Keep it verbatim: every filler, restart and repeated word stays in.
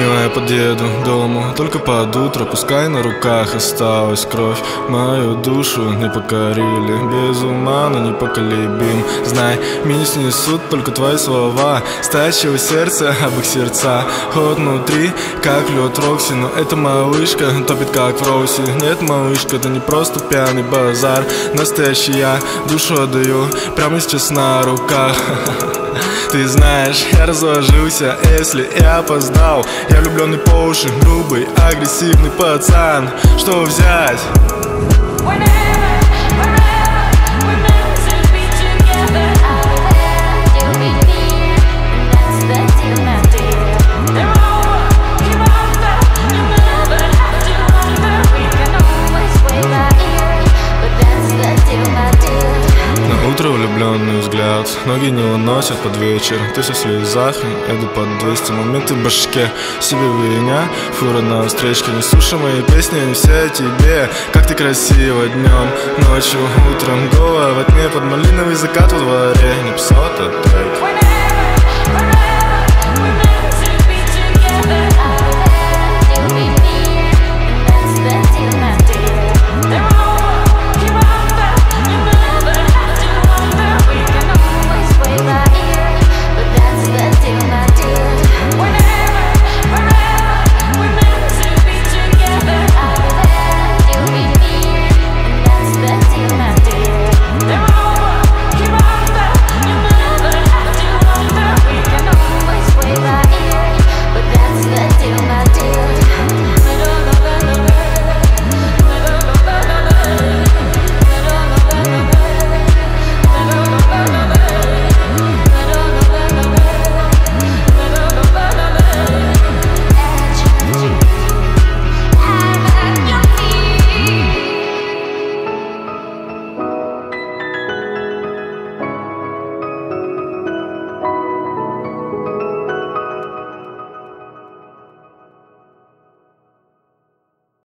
милая, подъеду к дому только под утро, пускай на руках осталась кровь. Мою душу не покорили, без ума, но непоколебим. Знай, меня снесут только твои слова, стащило сердце об их сердца. Ход внутри, как лед Рокси, но эта малышка топит как в Роусе. Нет, малышка, это не просто пьяный базар, настоящий я душу отдаю прямо сейчас на руках. Ты знаешь, я разложился, если я опоздал. Я влюбленный по уши, грубый, агрессивный пацан. Что взять? Влюбленный взгляд, ноги не уносят под вечер. Ты со слезах, иду под двести моменты в башке. Себе меня, фура на встречке. Не слушай мои песни, не все тебе. Как ты красива днем, ночью, утром голова во тьме, под малиновый закат во дворе. Не псота трек.